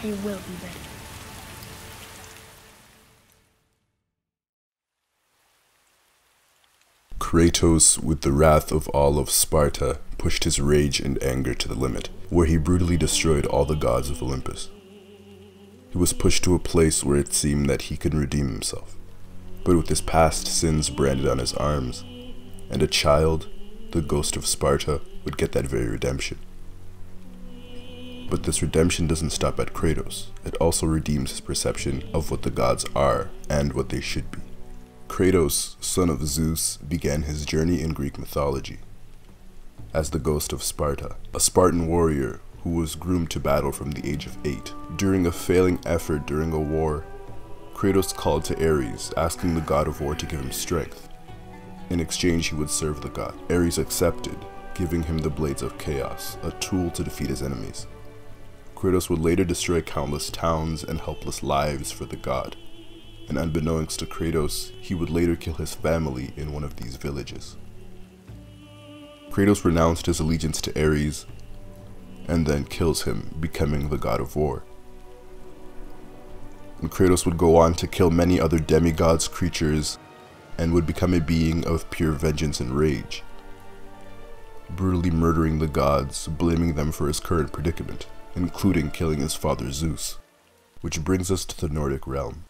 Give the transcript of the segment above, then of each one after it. I will be ready. Kratos, with the wrath of all of Sparta, pushed his rage and anger to the limit, where he brutally destroyed all the gods of Olympus. He was pushed to a place where it seemed that he could redeem himself, but with his past sins branded on his arms, and a child, the ghost of Sparta, would get that very redemption. But this redemption doesn't stop at Kratos, it also redeems his perception of what the gods are and what they should be. Kratos, son of Zeus, began his journey in Greek mythology as the ghost of Sparta, a Spartan warrior who was groomed to battle from the age of 8. During a failing effort during a war, Kratos called to Ares, asking the god of war to give him strength. In exchange, he would serve the god. Ares accepted, giving him the Blades of Chaos, a tool to defeat his enemies. Kratos would later destroy countless towns and helpless lives for the god, and unbeknownst to Kratos, he would later kill his family in one of these villages. Kratos renounced his allegiance to Ares, and then kills him, becoming the god of war. And Kratos would go on to kill many other demigods, creatures, and would become a being of pure vengeance and rage, brutally murdering the gods, blaming them for his current predicament, including killing his father Zeus. Which brings us to the Nordic realm.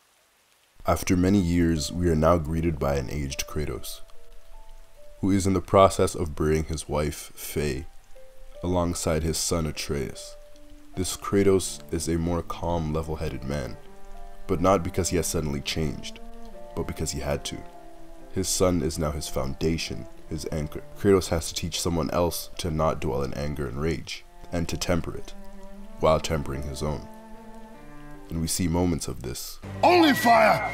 After many years, we are now greeted by an aged Kratos, who is in the process of burying his wife, Faye, alongside his son Atreus. This Kratos is a more calm, level-headed man, but not because he has suddenly changed, but because he had to. His son is now his foundation, his anchor. Kratos has to teach someone else to not dwell in anger and rage, and to temper it, while tempering his own. And we see moments of this. Only fire!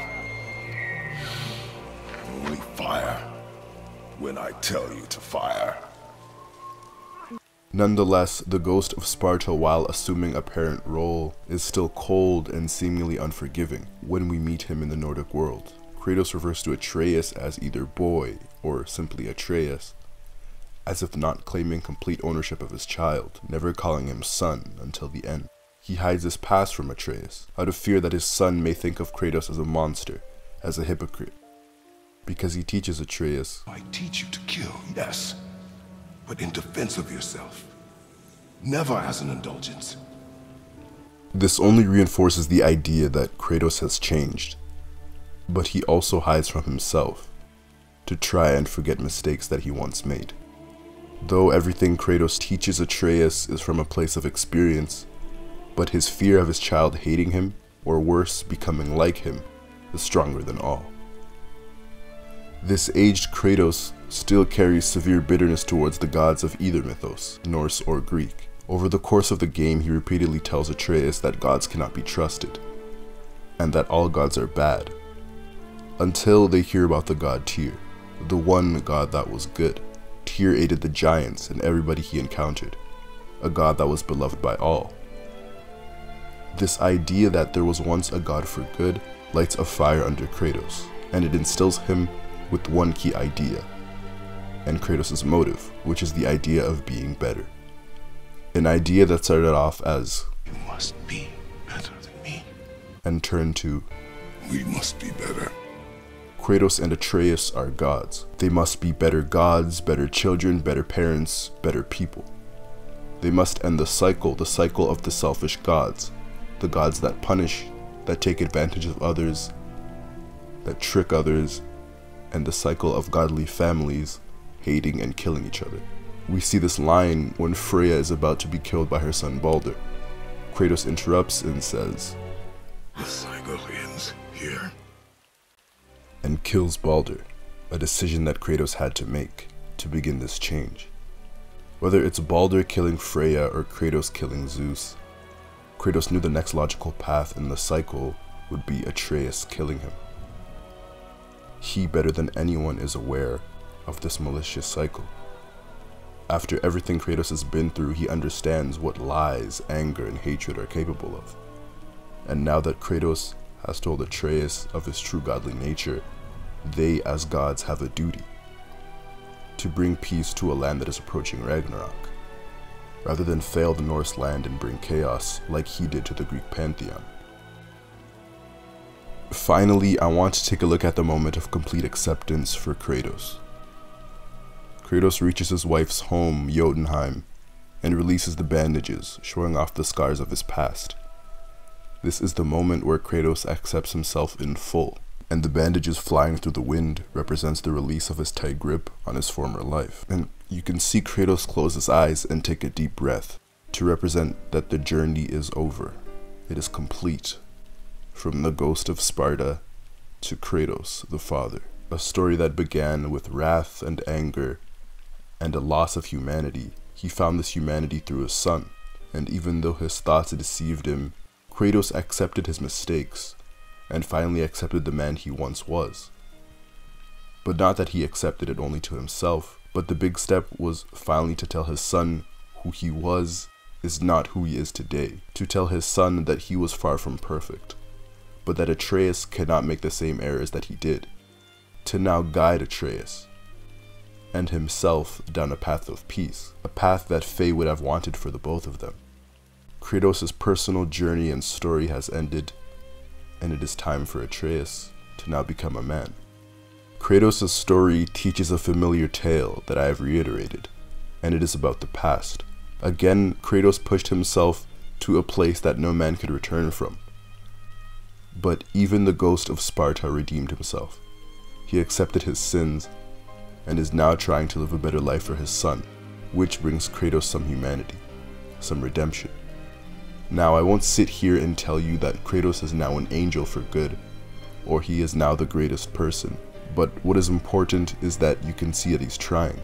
Only fire. When I tell you to fire. Nonetheless, the ghost of Sparta, while assuming a parent role, is still cold and seemingly unforgiving when we meet him in the Nordic world. Kratos refers to Atreus as either boy, or simply Atreus, as if not claiming complete ownership of his child, never calling him son until the end. He hides his past from Atreus, out of fear that his son may think of Kratos as a monster, as a hypocrite, because he teaches Atreus, I teach you to kill, yes, but in defense of yourself, never as an indulgence. This only reinforces the idea that Kratos has changed, but he also hides from himself, to try and forget mistakes that he once made. Though everything Kratos teaches Atreus is from a place of experience, but his fear of his child hating him, or worse, becoming like him, is stronger than all. This aged Kratos still carries severe bitterness towards the gods of either mythos, Norse or Greek. Over the course of the game, he repeatedly tells Atreus that gods cannot be trusted, and that all gods are bad, until they hear about the god Tyr, the one god that was good. Tyr aided the giants and everybody he encountered, a god that was beloved by all. This idea that there was once a god for good lights a fire under Kratos, and it instills him with one key idea, and Kratos' motive, which is the idea of being better. An idea that started off as, you must be better than me, and turned to, we must be better. Kratos and Atreus are gods. They must be better gods, better children, better parents, better people. They must end the cycle of the selfish gods. The gods that punish, that take advantage of others, that trick others, and the cycle of godly families hating and killing each other. We see this line when Freya is about to be killed by her son Baldur. Kratos interrupts and says, the cycle ends here. And kills Baldur, a decision that Kratos had to make to begin this change. Whether it's Baldur killing Freya or Kratos killing Zeus, Kratos knew the next logical path in the cycle would be Atreus killing him. He, better than anyone, is aware of this malicious cycle. After everything Kratos has been through, he understands what lies, anger, and hatred are capable of. And now that Kratos has told Atreus of his true godly nature, they as gods have a duty to bring peace to a land that is approaching Ragnarok, rather than fail the Norse land and bring chaos like he did to the Greek pantheon. Finally, I want to take a look at the moment of complete acceptance for Kratos. Kratos reaches his wife's home, Jotunheim, and releases the bandages, showing off the scars of his past. This is the moment where Kratos accepts himself in full, and the bandages flying through the wind represents the release of his tight grip on his former life. And you can see Kratos close his eyes and take a deep breath to represent that the journey is over. It is complete. From the ghost of Sparta to Kratos the father. A story that began with wrath and anger and a loss of humanity. He found this humanity through his son, and even though his thoughts deceived him, Kratos accepted his mistakes and finally accepted the man he once was. But not that he accepted it only to himself, but the big step was finally to tell his son who he was is not who he is today. To tell his son that he was far from perfect, but that Atreus cannot make the same errors that he did. To now guide Atreus and himself down a path of peace, a path that Faye would have wanted for the both of them. Kratos' personal journey and story has ended, and it is time for Atreus to now become a man. Kratos' story teaches a familiar tale that I have reiterated, and it is about the past. Again, Kratos pushed himself to a place that no man could return from, but even the ghost of Sparta redeemed himself. He accepted his sins and is now trying to live a better life for his son, which brings Kratos some humanity, some redemption. Now, I won't sit here and tell you that Kratos is now an angel for good, or he is now the greatest person, but what is important is that you can see that he's trying.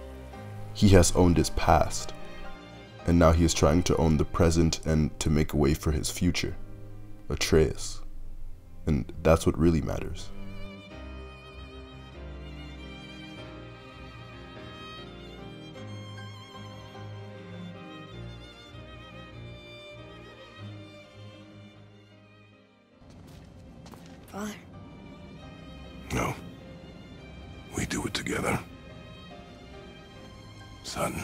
He has owned his past, and now he is trying to own the present and to make a way for his future, Atreus. And that's what really matters. Father? No. We do it together. Son.